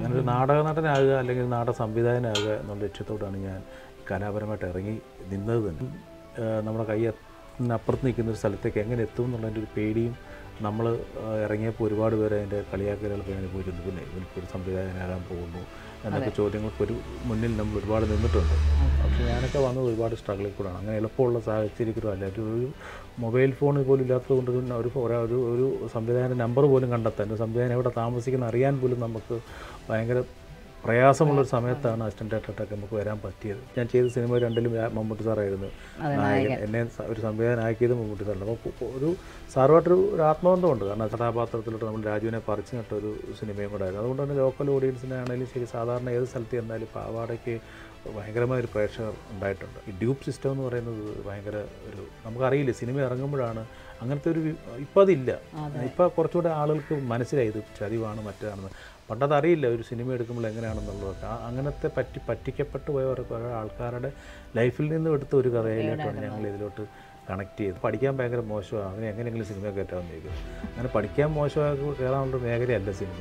ഞാനൊരു നാടക നടനാകുക അല്ലെങ്കിൽ നാടക സംവിധായകനാകുക എന്നുള്ള ലക്ഷ്യത്തോടാണ് ഞാൻ കലാപരമായിട്ട് ഇറങ്ങി നിന്നത് തന്നെ. നമ്മുടെ കയ്യപ്പുറത്ത് നിൽക്കുന്നൊരു സ്ഥലത്തേക്ക് എങ്ങനെ എത്തും എന്നുള്ളതിൻ്റെ ഒരു പേടിയും നമ്മൾ ഇറങ്ങിയപ്പോൾ ഒരുപാട് പേര് അതിൻ്റെ കളിയാക്കലുകളൊക്കെ അനുഭവിച്ചിരുന്നു. പിന്നെ ഇവനിക്കൊരു സംവിധായകനാകാൻ പോകുന്നു എന്നൊക്കെ ചോദ്യങ്ങൾക്കൊരു മുന്നിൽ നമ്മൾ ഒരുപാട് നിന്നിട്ടുണ്ട്. പക്ഷേ ഞാനൊക്കെ വന്നത് ഒരുപാട് സ്ട്രഗിളിൽ കൂടെയാണ്. അങ്ങനെ എളുപ്പമുള്ള സാഹചര്യത്തിലും അല്ല, ഒരു മൊബൈൽ ഫോൺ പോലും ഇല്ലാത്തത് കൊണ്ട് തന്നെ ഒരു സംവിധായകൻ്റെ നമ്പർ പോലും കണ്ടെത്താൻ, സംവിധാനം എവിടെ താമസിക്കുന്ന അറിയാൻ പോലും നമുക്ക് ഭയങ്കര പ്രയാസമുള്ളൊരു സമയത്താണ് അസിസ്റ്റൻ്റ് ഡയറക്ടറായിട്ടൊക്കെ നമുക്ക് വരാൻ പറ്റിയത്. ഞാൻ ചെയ്ത സിനിമ രണ്ടിലും മമ്മൂട്ടി സാറായിരുന്നു നായകൻ. എന്നെ ഒരു സംവിധായകനാക്കിയത് മമ്മൂട്ടി സാറാണ്. അപ്പോൾ ഒരു സാറുമായിട്ടൊരു ഒരു ആത്മബന്ധമുണ്ട്. കാരണം കഥാപാത്രത്തിലോട്ട് നമ്മൾ രാജുവിനെ പറിച്ചു നട്ടൊരു സിനിമയും കൂടെ ആയിരുന്നു. അതുകൊണ്ട് തന്നെ ലോക്കൽ ഓഡിയൻസിനെ ആണെങ്കിലും ശരി, സാധാരണ ഏത് സ്ഥലത്ത് ചെന്നാലും പാവാടയ്ക്ക് ഭയങ്കരമായൊരു പ്രേക്ഷകർ ഉണ്ടായിട്ടുണ്ട്. ഈ ഡ്യൂപ്പ് സിസ്റ്റം എന്ന് പറയുന്നത് ഭയങ്കര ഒരു നമുക്കറിയില്ല, സിനിമ ഇറങ്ങുമ്പോഴാണ് അങ്ങനത്തെ ഒരു. ഇപ്പം അതില്ല, ഇപ്പം കുറച്ചുകൂടെ ആളുകൾക്ക് മനസ്സിലായി ഇത് ചതിവാണ് മറ്റാണെന്ന്. പണ്ടതറിയില്ല ഒരു സിനിമ എടുക്കുമ്പോൾ എങ്ങനെയാണെന്നുള്ളതൊക്കെ. അങ്ങനത്തെ പറ്റിക്കപ്പെട്ടു പോയ ഓരോ ആൾക്കാരുടെ ലൈഫിൽ നിന്നും എടുത്ത ഒരു കഥയിലായിട്ടാണ് ഞങ്ങൾ ഇതിലോട്ട് കണക്ട് ചെയ്ത്. പഠിക്കാൻ ഭയങ്കര മോശമാണ്, അങ്ങനെ എങ്ങനെയെങ്കിലും സിനിമ കയറ്റാമെന്ന് ചോദിക്കും. അങ്ങനെ പഠിക്കാൻ മോശമായി കയറാനുള്ളൊരു മേഖലയല്ല സിനിമ.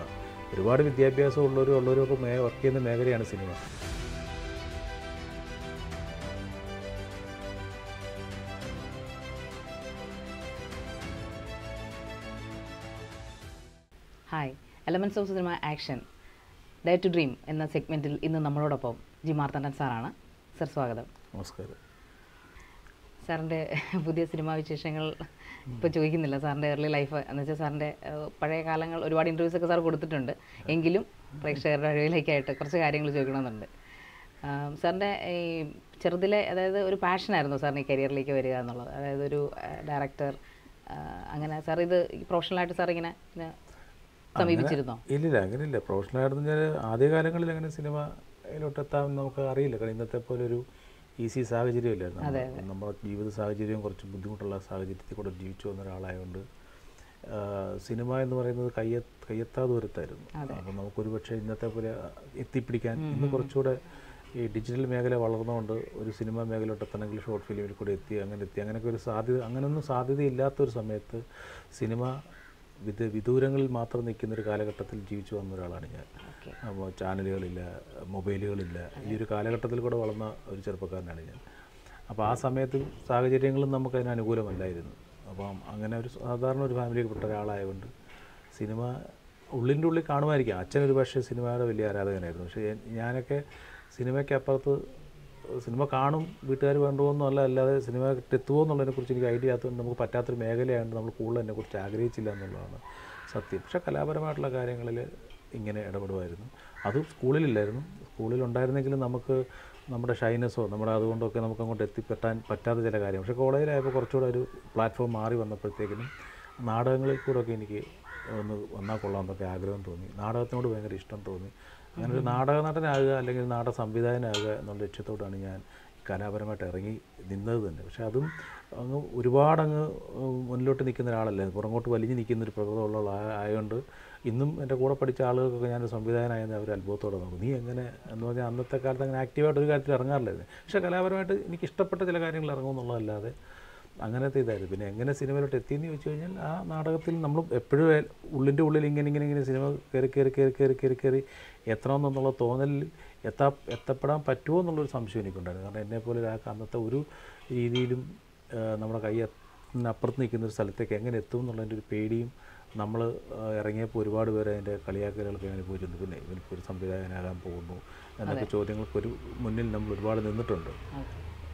ഒരുപാട് വിദ്യാഭ്യാസം ഉള്ളവരൊക്കെ വർക്ക് ചെയ്യുന്ന മേഖലയാണ് cinema. Hi, elements of cinema action day to dream എന്ന സെഗ്മെൻറ്റിൽ ഇന്ന് നമ്മളോടൊപ്പം ജി മാർത്താണ്ഡൻ സാറാണ്. സർ, സ്വാഗതം. നമസ്കാരം. സാറിൻ്റെ പുതിയ സിനിമാ വിശേഷങ്ങൾ ഇപ്പോൾ ചോദിക്കുന്നില്ല. സാറിൻ്റെ ഏർലി ലൈഫ് എന്ന് വെച്ചാൽ സാറിൻ്റെ പഴയ കാലങ്ങൾ ഒരുപാട് ഇൻ്റർവ്യൂസൊക്കെ സാർ കൊടുത്തിട്ടുണ്ട്. എങ്കിലും പ്രേക്ഷകരുടെ അറിവിലേക്കായിട്ട് കുറച്ച് കാര്യങ്ങൾ ചോദിക്കണമെന്നുണ്ട്. സാറിൻ്റെ ഈ ചെറുതിലെ, അതായത് ഒരു പാഷനായിരുന്നു സാറിന് ഈ കരിയറിലേക്ക് വരിക എന്നുള്ളത്, അതായത് ഒരു ഡയറക്ടർ. അങ്ങനെ സാർ ഇത് പ്രൊഫഷണലായിട്ട് സാർ ഇങ്ങനെ സമീപിച്ചിരുന്നോ? ഇല്ലില്ല, അങ്ങനെയില്ല. പ്രൊഫഷണലായിരുന്നു ഞാൻ. ആദ്യകാലങ്ങളിൽ അങ്ങനെ സിനിമയിലോട്ട് എത്താമെന്ന് നമുക്ക് അറിയില്ല. കാരണം ഇന്നത്തെ പോലെ ഒരു ഈസി സാഹചര്യം ഇല്ലായിരുന്നു. നമ്മുടെ ജീവിത സാഹചര്യവും കുറച്ച് ബുദ്ധിമുട്ടുള്ള സാഹചര്യത്തിൽ കൂടെ ജീവിച്ചു വന്ന ഒരാളായതുകൊണ്ട് സിനിമ എന്ന് പറയുന്നത് കയ്യെത്താ ദൂരത്തായിരുന്നു. അപ്പം നമുക്കൊരു പക്ഷേ ഇന്നത്തെ പോലെ എത്തിപ്പിടിക്കാൻ, ഇന്ന് കുറച്ചുകൂടെ ഈ ഡിജിറ്റൽ മേഖല വളർന്നുകൊണ്ട് ഒരു സിനിമ മേഖലയോട്ട് എത്തണമെങ്കിൽ ഷോർട്ട് ഫിലിമിൽ കൂടെ എത്തി അങ്ങനെയൊക്കെ ഒരു സാധ്യത, അങ്ങനെയൊന്നും സാധ്യതയില്ലാത്തൊരു സമയത്ത് സിനിമ വിദൂരങ്ങളിൽ മാത്രം നിൽക്കുന്നൊരു കാലഘട്ടത്തിൽ ജീവിച്ചു വന്ന ഒരാളാണ് ഞാൻ. അപ്പോൾ ചാനലുകളില്ല, മൊബൈലുകളില്ല, ഈ ഒരു കാലഘട്ടത്തിൽ കൂടെ വളർന്ന ഒരു ചെറുപ്പക്കാരനാണ് ഞാൻ. അപ്പോൾ ആ സമയത്ത് സാഹചര്യങ്ങളും നമുക്കതിന് അനുകൂലമല്ലായിരുന്നു. അപ്പം അങ്ങനെ ഒരു സാധാരണ ഒരു ഫാമിലിയിൽപ്പെട്ട ഒരാളായതുകൊണ്ട് സിനിമ ഉള്ളിൻ്റെ ഉള്ളിൽ കാണുമായിരിക്കാം. അച്ഛനൊരു പക്ഷേ സിനിമയുടെ വലിയ ആരാധകനായിരുന്നു. പക്ഷേ ഞാനൊക്കെ സിനിമയ്ക്കപ്പുറത്ത് സിനിമ കാണും, വീട്ടുകാർ വേണ്ടുമോന്നും അല്ലാതെ സിനിമ എത്തുമോ എന്നുള്ളതിനെക്കുറിച്ച് എനിക്ക് ഐഡിയ ആകാത്തത് നമുക്ക് പറ്റാത്തൊരു മേഖലയായതുകൊണ്ട് നമ്മൾ കൂടുതൽ അതിനെക്കുറിച്ച് ആഗ്രഹിച്ചില്ല എന്നുള്ളതാണ് സത്യം. പക്ഷേ കലാപരമായിട്ടുള്ള കാര്യങ്ങളിൽ ഇങ്ങനെ ഇടപെടുമായിരുന്നു. അത് സ്കൂളിലില്ലായിരുന്നു. സ്കൂളിലുണ്ടായിരുന്നെങ്കിലും നമുക്ക് നമ്മുടെ ഷൈനസോ നമ്മുടെ അതുകൊണ്ടൊക്കെ നമുക്ക് അങ്ങോട്ട് എത്തിപ്പെട്ടാൻ പറ്റാത്ത ചില കാര്യം. പക്ഷേ കോളേജിലായപ്പോൾ കുറച്ചുകൂടെ ഒരു പ്ലാറ്റ്ഫോം മാറി വന്നപ്പോഴത്തേക്കിനും നാടകങ്ങളിൽ കൂടെയൊക്കെ എനിക്ക് ഒന്ന് വന്നാൽ കൊള്ളാമെന്നൊക്കെ ആഗ്രഹം തോന്നി. നാടകത്തിനോട് ഭയങ്കര ഇഷ്ടം തോന്നി. അങ്ങനെ ഒരു നാടക നടനാകുക അല്ലെങ്കിൽ നാടക സംവിധായകനാകുക എന്നുള്ള ലക്ഷ്യത്തോടാണ് ഞാൻ കലാപരമായിട്ട് ഇറങ്ങി നിന്നത് തന്നെ. പക്ഷേ അതും അങ്ങ് ഒരുപാടങ്ങ് മുന്നിലോട്ട് നിൽക്കുന്ന ഒരാളല്ല, പുറകോട്ട് വലിഞ്ഞ് നിൽക്കുന്നൊരു പ്രകൃതമുള്ള ആയതുകൊണ്ട് ഇന്നും എൻ്റെ കൂടെ പഠിച്ച ആളുകൾക്കൊക്കെ ഞാനൊരു സംവിധായകനായെന്ന് അവർ അത്ഭുതത്തോടെ നോക്കും. നീ എങ്ങനെ എന്ന് പറഞ്ഞാൽ അന്നത്തെ കാലത്ത് അങ്ങനെ ആക്റ്റീവായിട്ട് ഒരു കാര്യത്തിൽ ഇറങ്ങാറില്ലായിരുന്നു. പക്ഷേ കലാപരമായിട്ട് എനിക്ക് ഇഷ്ടപ്പെട്ട ചില കാര്യങ്ങൾ ഇറങ്ങുമെന്നുള്ളതല്ലാതെ അങ്ങനത്തെ ഇതായിരുന്നു. പിന്നെ എങ്ങനെ സിനിമയിലോട്ട് എത്തിയെന്ന് ചോദിച്ചു കഴിഞ്ഞാൽ ആ നാടകത്തിൽ നമ്മൾ എപ്പോഴും ഉള്ളിൻ്റെ ഉള്ളിൽ ഇങ്ങനെ സിനിമ കയറി എത്തണമെന്നുള്ള തോന്നലിൽ എത്തപ്പെടാൻ പറ്റുമോ എന്നുള്ളൊരു സംശയം എനിക്കുണ്ടായിരുന്നു. കാരണം എന്നെപ്പോലെ ഒരാൾക്ക് അന്നത്തെ ഒരു രീതിയിലും നമ്മുടെ കയ്യപ്പുറത്ത് നിൽക്കുന്നൊരു സ്ഥലത്തേക്ക് എങ്ങനെ എത്തും എന്നുള്ളതിൻ്റെ ഒരു പേടിയും നമ്മൾ ഇറങ്ങിയപ്പോൾ ഒരുപാട് പേര് അതിൻ്റെ കളിയാക്കലുകളൊക്കെ അനുഭവിച്ചിരുന്നു. പിന്നെ ഇവനിക്കൊരു സംവിധായകനാകാൻ പോകുന്നു എന്നൊക്കെ ചോദ്യങ്ങൾക്കൊരു മുന്നിൽ നമ്മൾ ഒരുപാട് നിന്നിട്ടുണ്ട്.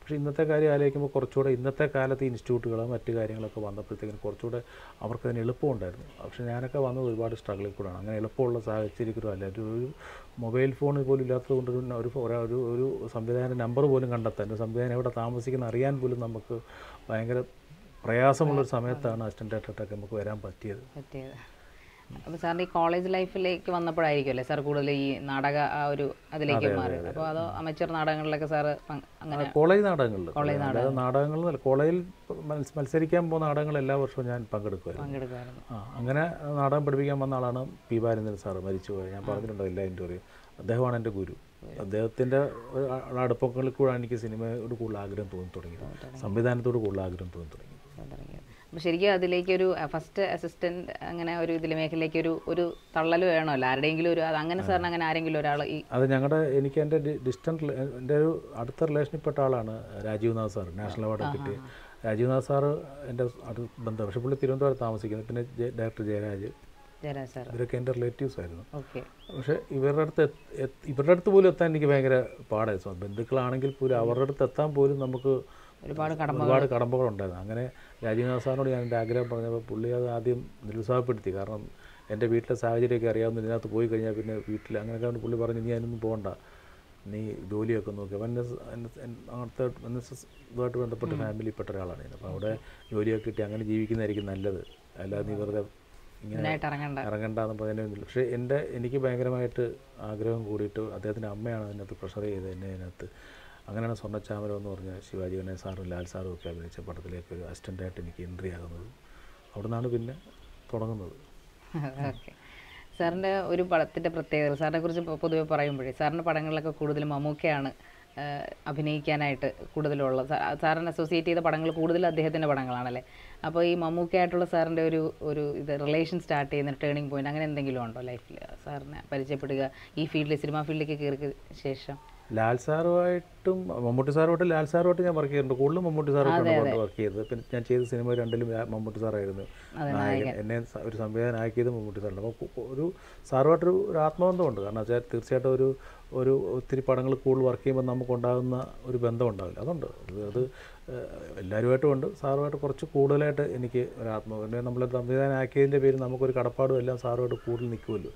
പക്ഷേ ഇന്നത്തെ കാര്യം ആലോചിക്കുമ്പോൾ കുറച്ചുകൂടെ ഇന്നത്തെ കാലത്ത് ഇൻസ്റ്റിറ്റ്യൂട്ടുകളോ മറ്റു കാര്യങ്ങളൊക്കെ വന്നപ്പോഴത്തേക്കും കുറച്ചുകൂടെ അവർക്കതിന് എളുപ്പമുണ്ടായിരുന്നു. പക്ഷേ ഞാനൊക്കെ വന്നത് ഒരുപാട് സ്ട്രഗിളിൽ കൂടെയാണ്. അങ്ങനെ എളുപ്പമുള്ള സാഹചര്യത്തിലും അല്ല, ഒരു മൊബൈൽ ഫോണിൽ പോലും ഇല്ലാത്തത് കൊണ്ട് തന്നെ ഒരു സംവിധായകൻ്റെ നമ്പർ പോലും കണ്ടെത്താൻ, സംവിധാനം എവിടെ താമസിക്കുന്ന അറിയാൻ പോലും നമുക്ക് ഭയങ്കര പ്രയാസമുള്ളൊരു സമയത്താണ് അസിസ്റ്റൻ്റ് ഡയറക്ടറായിട്ടൊക്കെ നമുക്ക് വരാൻ പറ്റിയത്. Sir, college life like Vanapari, Sir Kudali, Nadaga, Adelaide, amateur Nadangal like a Sir College Nadangal, College Nadangal, College Malsericam, Nadangal, Lavasun and Pangaduka. Angana Nadam Padbigam Nalanam, Piba in the Saramarichu, and Partha and the Lain They want to Guru. They think a lot of Pokalikuraniki cinema Ukulagan Tunturing. Somebody to Gulagan Tunturing. Shirya, the Lake first assistant, Angana, the Lake Uru, Talalu, and Larangu, Anganasar, and Arangu. Other Yangada, any kind of distant Arthur Lashni Patalana, Rajuna Sar, National Water Rajuna Sar, and Bandashapur Thomas, Dr. Jairaj. There are relatives. Okay. If കടമ്പകൾ ഉണ്ടായി അങ്ങനെ രാജീവനാസാറിനോട് ഞാൻ ആഗ്രഹം പറഞ്ഞപ്പോൾ പുള്ളി അത് ആദ്യം നിരുത്സാഹപ്പെടുത്തി കാരണം എൻ്റെ വീട്ടിലെ സാഹചര്യമൊക്കെ അറിയാവുന്ന ഇതിനകത്ത് പോയി കഴിഞ്ഞാൽ പിന്നെ വീട്ടിൽ അങ്ങനെ കണ്ട് പുള്ളി പറഞ്ഞു നീ അതിനൊന്നും പോകണ്ട നീ ജോലിയൊക്കെ നോക്ക് അവൻ്റെ അടുത്തായിട്ട് ബന്ധപ്പെട്ട ഫാമിലിയിൽപ്പെട്ട ഒരാളാണ് ഞാൻ അപ്പോൾ അവിടെ ജോലിയൊക്കെ കിട്ടി അങ്ങനെ ജീവിക്കുന്നതായിരിക്കും നല്ലത് അല്ലാതെ നീ വെറുതെ ഇങ്ങനെ ഇറങ്ങണ്ട എന്ന് പറഞ്ഞതിന് പക്ഷേ എൻ്റെ എനിക്ക് ഭയങ്കരമായിട്ട് ആഗ്രഹം കൂടിയിട്ട് അദ്ദേഹത്തിൻ്റെ അമ്മയാണ് അതിനകത്ത് പ്രഷർ ചെയ്തത് എന്നെ അതിനകത്ത് അങ്ങനെയാണ് സ്വർണ്ണച്ചാമരം എന്ന് പറഞ്ഞ ശിവാജി ഗണേശാറും ലാൽ സാറും ഒക്കെ അഭിനയിച്ച പടത്തിലേക്ക് ഒരു അസിസ്റ്റൻ്റായിട്ട് എനിക്ക് എൻട്രി ആകുന്നത് അവിടെ നിന്നാണ് പിന്നെ തുടങ്ങുന്നത് ഓക്കെ സാറിൻ്റെ ഒരു പടത്തിൻ്റെ പ്രത്യേകത സാറിനെ കുറിച്ച് പൊതുവെ പറയുമ്പോഴേ സാറിൻ്റെ പടങ്ങളിലൊക്കെ കൂടുതലും മമ്മൂക്കയാണ് അഭിനയിക്കാനായിട്ട് കൂടുതലുള്ള സാറിനെ അസോസിയേറ്റ് ചെയ്ത പടങ്ങൾ കൂടുതൽ അദ്ദേഹത്തിൻ്റെ പടങ്ങളാണല്ലേ അപ്പോൾ ഈ മമ്മൂക്കയായിട്ടുള്ള സാറിൻ്റെ ഒരു ഒരു ഇത് റിലേഷൻ സ്റ്റാർട്ട് ചെയ്യുന്ന ടേണിംഗ് പോയിന്റ് അങ്ങനെ എന്തെങ്കിലും ഉണ്ടോ ലൈഫിൽ സാറിനെ പരിചയപ്പെടുക ഈ ഫീൽഡിൽ സിനിമാ ഫീൽഡിലേക്ക് കയറിയ ശേഷം Lal Saroitum, Mamutisarot, Lal Sarot, and work here in the Kulum, Mamutisarot, work here. The Pinchas cinema and Mamutisar. And then somewhere I give the Mamutisar. Sarotru, Rathmond, and I said, Tirsato, or three particle cool work came on Namakonda, Ribandonda. The Laruato and Sarot Korchukoda letter in Rathmo, and then I came the way Namako Katapado, Ella Saro to Kudl Nikulu.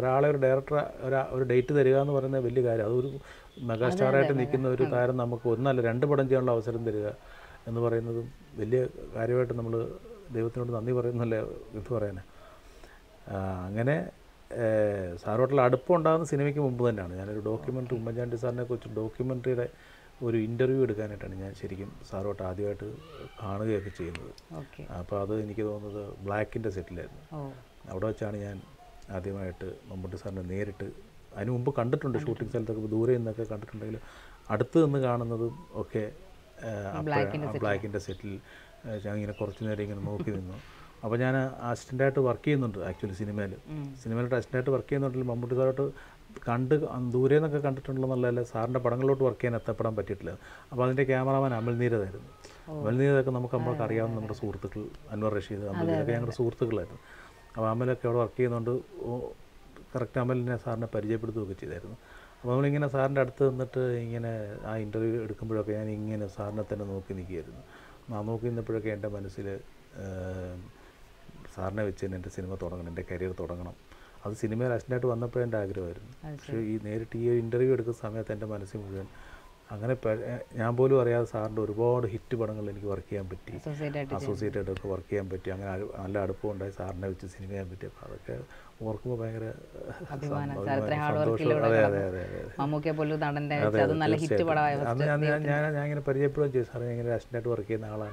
Rather, director, date to the Rigan or in the Villigara. Nagastar at Nikin retire Namakuna, render but in general house in the river, and the Varena Villia, Arriva to Namur, they were in the Lithuana. Angane Sarot Ladapon down cinemic Mumbulan, and a document to Majanta Sana coach documentary or interviewed Ganatan and Shirikim, Sarot Adia to Hanaga Chamber. Okay. Father Nikon the black in the settler. Oh. Avdachani and Adimite Mamutasana near it. I knew conducted shooting cell, the Dure in the conductor. Adathu in the garden, okay, black in the settle, young in a cortionary and mocking. Abajana asked that to work in actually cinema. Cinema asked that to work in the Mamutizar conduct on Dure in the conductor Lala, Sarna Padangalo to work in at the Padam particular. About the camera and Amal near them. Well, near the Kamaka Karian number Surthal and Rashi, Amela Kavarkin on correct Amelina Sarna Perijaputu, which is there. Among in a Sarna at I interviewed a computer canning in a Sarna Tanamoki in the gear. Mamok in the Purganda Manasila Sarna, which in the cinema Torangan and the career Torangan. As cinema as net one up and aggravated. She interviewed the Samet and the Manasim. Yambulu areas are reward hit to Bangalore work camp petty associated with work camp petty and Ladapon dice are never to cinema with a work over Mamukapolu than the hit to what I was hanging a period just having a rest network in Alan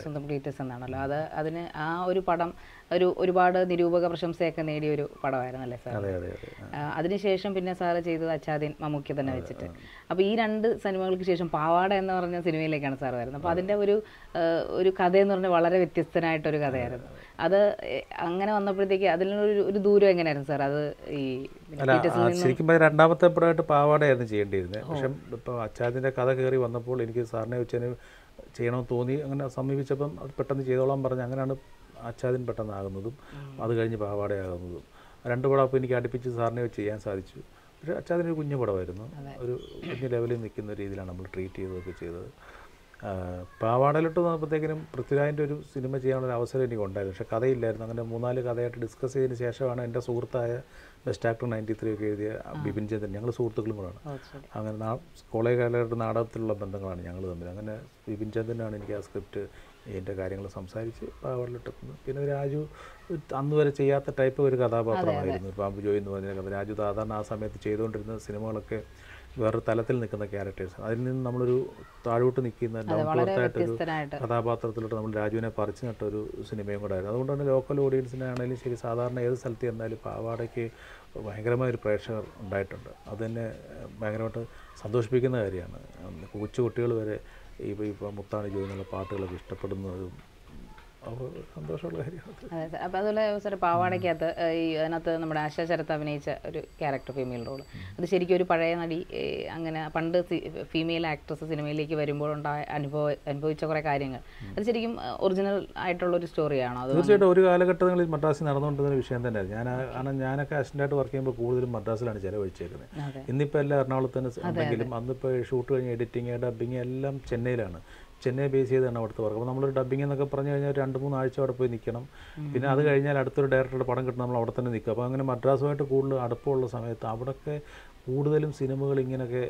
സ്വന്തം creators എന്നാണല്ലോ അത് അതിന് ആ ഒരു പടം ഒരു ഒരുപാട് നിരൂപക പ്രശംസയൊക്കെ നേടിയ ഒരു പടമായിരുന്നു അല്ലേ സാർ അതിനുശേഷം പിന്നെ സാർ ചെയ്തത് അച്ചാദിൻ മമ്മൂക്ക തന്നെ വെച്ചിട്ട് അപ്പോൾ ഈ രണ്ട് സിനിമകൾക്ക് ശേഷം പാവാട എന്ന് പറഞ്ഞ സിനിമയിലേക്കാണ് സാർ വരുന്നത് അപ്പോൾ അതിൻ്റെ ഒരു കഥ എന്ന് പറഞ്ഞാൽ വളരെ വ്യത്യസ്തനായിട്ടൊരു കഥയായിരുന്നു അത് അങ്ങനെ വന്നപ്പോഴത്തേക്ക് അതിനൊരു ഒരു ദൂരം എങ്ങനെയായിരുന്നു സാർ അത് ഈ ശരിക്കും രണ്ടാമത്തെ പടമായിട്ട് പാവാടയായിരുന്നു ചെയ്യേണ്ടിയിരുന്നത് പക്ഷേ ഇപ്പോൾ അച്ചാദിൻ്റെ കഥ കയറി വന്നപ്പോൾ എനിക്ക് സാറിനെ വെച്ചതിന് ചെയ്യണമെന്ന് തോന്നി അങ്ങനെ സമീപിച്ചപ്പം അത് പെട്ടെന്ന് ചെയ്തോളാൻ പറഞ്ഞ് അങ്ങനെയാണ് അച്ചാദിൻ പെട്ടെന്നാകുന്നതും അത് കഴിഞ്ഞ് പാവാടയാകുന്നതും രണ്ട് പടം അപ്പോൾ എനിക്ക് അടുപ്പിച്ച് സാറിനെ വെച്ച് ചെയ്യാൻ സാധിച്ചു പക്ഷേ അച്ചാദിനൊരു കുഞ്ഞു പടമായിരുന്നു ഒരു കുഞ്ഞു ലെവലിൽ നിൽക്കുന്ന രീതിയിലാണ് നമ്മൾ ട്രീറ്റ് ചെയ്തതൊക്കെ ചെയ്തത് പാവാടയിലിട്ട് വന്നപ്പോഴത്തേക്കിനും പൃഥ്വിരാജിൻ്റെ ഒരു സിനിമ ചെയ്യാനുള്ള അവസരം എനിക്കുണ്ടായിരുന്നു. പക്ഷേ കഥയില്ലായിരുന്നു. അങ്ങനെ മൂന്നാല് കഥയായിട്ട് ഡിസ്കസ് ചെയ്തതിന് ശേഷമാണ് എൻ്റെ സുഹൃത്തായ ബെസ്റ്റ് ആക്ടർ 93 ഒക്കെ എഴുതിയ ബിപിൻ ചന്ദ്രൻ, ഞങ്ങൾ സുഹൃത്തുക്കളും കൂടാണ്. അങ്ങനെ കോളേജ് കാലഘട്ട നാടകത്തിലുള്ള ബന്ധങ്ങളാണ് ഞങ്ങൾ തമ്മിൽ. അങ്ങനെ ബിപിൻ ചന്ദ്രനാണ് എനിക്ക് ആ സ്ക്രിപ്റ്റ് എൻ്റെ കാര്യങ്ങൾ സംസാരിച്ച് പാവാടയിലിട്ടെത്തുന്നത്. പിന്നെ രാജു അന്ന് വരെ ചെയ്യാത്ത ടൈപ്പ് ഒരു കഥാപാത്രമായിരുന്നു പാമ്പു ജോയി എന്ന് പറഞ്ഞ കഥ. രാജു സാധാരണ ആ സമയത്ത് ചെയ്തുകൊണ്ടിരുന്ന സിനിമകളൊക്കെ വേറൊരു തലത്തിൽ നിൽക്കുന്ന ക്യാരക്ടേഴ്സ്. അതിൽ നിന്ന് നമ്മളൊരു താഴോട്ട് നിൽക്കുന്ന ഡൗൺ ടു കഥാപാത്രത്തിലോട്ട് നമ്മൾ രാജുവിനെ പറിച്ചു നട്ട ഒരു സിനിമയും കൂടെ ആയിരുന്നു. അതുകൊണ്ടാണ് ലോക്കൽ ഓഡിയൻസിനാണെങ്കിലും ശരി, സാധാരണ ഏത് സ്ഥലത്ത് ചെന്നാലും പാവാടയ്ക്ക് ഭയങ്കരമായൊരു പ്രേക്ഷകർ ഉണ്ടായിട്ടുണ്ട്. അത് തന്നെ ഭയങ്കരമായിട്ട് സന്തോഷിപ്പിക്കുന്ന കാര്യമാണ്. കൊച്ചു കുട്ടികൾ വരെ ഇപ്പോൾ മുത്താണ് ജോയിന്നുള്ള പാട്ടുകളൊക്കെ ഇഷ്ടപ്പെടുന്നതും സന്തോഷമുള്ള കാര്യമാണ്. അതെ, അപ്പോൾ അതുപോലെ സാർ പാവാടയ്ക്കകത്ത് ഈ അതിനകത്ത് നമ്മുടെ ആശാ ശരത്ത് അഭിനയിച്ച ഒരു ക്യാരക്ടർ, ഫീമെയിൽ റോള്, അത് ശരിക്കും ഒരു പഴയ നടി അങ്ങനെ പണ്ട് ഫീമെയിൽ ആക്ട്രസ് സിനിമയിലേക്ക് വരുമ്പോഴുണ്ടായ അനുഭവിച്ച കുറേ കാര്യങ്ങൾ, അത് ശരിക്കും ഒറിജിനൽ ആയിട്ടുള്ളൊരു സ്റ്റോറിയാണോ? അത് തീർച്ചയായിട്ടും ഒരു കാലഘട്ടങ്ങളിൽ മദ്രാസിൽ നടന്നുകൊണ്ടിരുന്ന വിഷയം തന്നെയായിരുന്നു. ഞാനൊക്കെ അസിസ്റ്റൻ്റായിട്ട് വർക്ക് ചെയ്യുമ്പോൾ കൂടുതലും മദ്രാസിലാണ് ചിലവഴിച്ചേക്കുന്നത്. ഇന്നിപ്പോൾ എല്ലാം എറണാകുളത്ത് തന്നെ ഉണ്ടെങ്കിലും അന്നിപ്പോൾ ഷൂട്ട് കഴിഞ്ഞ് എഡിറ്റിങ്, ഡബ്ബിങ് എല്ലാം ചെന്നൈയിലാണ്. ചെന്നൈ ബേസ് ചെയ്താണ് അവിടുത്തെ വർക്ക്. അപ്പോൾ നമ്മളൊരു ഡബ്ബിംഗ് എന്നൊക്കെ പറഞ്ഞു കഴിഞ്ഞാൽ 2-3 ആഴ്ച അവിടെ പോയി നിൽക്കണം. പിന്നെ അത് കഴിഞ്ഞാൽ അടുത്തൊരു ഡയറക്ടറുടെ പടം കിട്ടും, നമ്മൾ അവിടെ തന്നെ നിൽക്കുക. അപ്പോൾ അങ്ങനെ മദ്രാസുമായിട്ട് കൂടുതൽ അടുപ്പമുള്ള സമയത്ത് അവിടെയൊക്കെ കൂടുതലും സിനിമകൾ ഇങ്ങനെയൊക്കെ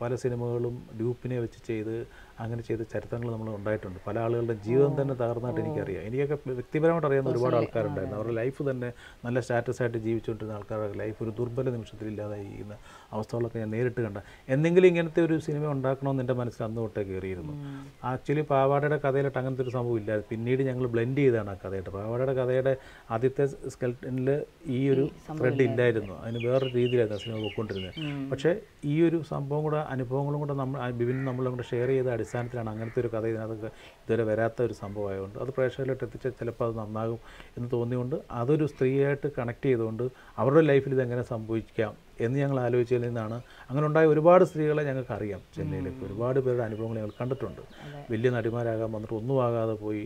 പല സിനിമകളും ഗ്രൂപ്പിനെ വെച്ച് ചെയ്ത് അങ്ങനെ ചെയ്ത ചരിത്രങ്ങൾ നമ്മൾ ഉണ്ടായിട്ടുണ്ട്. പല ആളുകളുടെ ജീവിതം തന്നെ തകർന്നായിട്ട് എനിക്കറിയാം. എനിക്കൊക്കെ വ്യക്തിപരമായിട്ട് അറിയാവുന്ന ഒരുപാട് ആൾക്കാരുണ്ടായിരുന്നു. അവരുടെ ലൈഫ് തന്നെ നല്ല സ്റ്റാറ്റസ് ആയിട്ട് ജീവിച്ചുകൊണ്ടിരുന്ന ആൾക്കാരുടെ ലൈഫ് ഒരു ദുർബല നിമിഷത്തിൽ ഇല്ലാതായിരിക്കുന്ന അവസ്ഥകളൊക്കെ ഞാൻ നേരിട്ട് കണ്ട. എന്തെങ്കിലും ഇങ്ങനത്തെ ഒരു സിനിമ ഉണ്ടാക്കണമെന്ന് എൻ്റെ മനസ്സിൽ അന്ന് തൊട്ടേ കയറിയിരുന്നു. ആക്ച്വലി പാവാടയുടെ കഥയിലിട്ട് അങ്ങനത്തെ ഒരു സംഭവം ഇല്ലായിരുന്നു. പിന്നീട് ഞങ്ങൾ ബ്ലെൻഡ് ചെയ്താണ് ആ കഥയായിട്ട്. പാവാടയുടെ കഥയുടെ ആദ്യത്തെ സ്കെൽട്ടനിൽ ഈ ഒരു ത്രെഡ് ഇല്ലായിരുന്നു. അതിന് വേറൊരു രീതിയിലായിരുന്നു ആ സിനിമ പോയിക്കൊണ്ടിരുന്നത്. പക്ഷേ ഈ ഒരു സംഭവം കൂടെ അനുഭവങ്ങളും കൂടെ നമ്മൾ ഷെയർ ചെയ്ത അടിസ്ഥാനത്തിലാണ് അങ്ങനത്തെ ഒരു കഥ ഇതിനകത്ത് ഇതുവരെ വരാത്ത ഒരു സംഭവമായതുകൊണ്ട് അത് പ്രേക്ഷകരിലോട്ട് എത്തിച്ചാൽ ചിലപ്പോൾ അത് നന്നാകും എന്ന് തോന്നിയുകൊണ്ട് അതൊരു സ്ത്രീയായിട്ട് കണക്ട് ചെയ്തുകൊണ്ട് അവരുടെ ലൈഫിൽ ഇതെങ്ങനെ സംഭവിക്കാം എന്ന് ഞങ്ങൾ ആലോചിച്ചതിൽ നിന്നാണ്. അങ്ങനെ ഉണ്ടായ ഒരുപാട് സ്ത്രീകളെ ഞങ്ങൾക്ക് അറിയാം. ചെന്നൈയിലേക്ക് ഒരുപാട് പേരുടെ അനുഭവങ്ങൾ ഞങ്ങൾ കണ്ടിട്ടുണ്ട്. വലിയ നടിമാരാകാൻ വന്നിട്ട് ഒന്നും ആകാതെ പോയി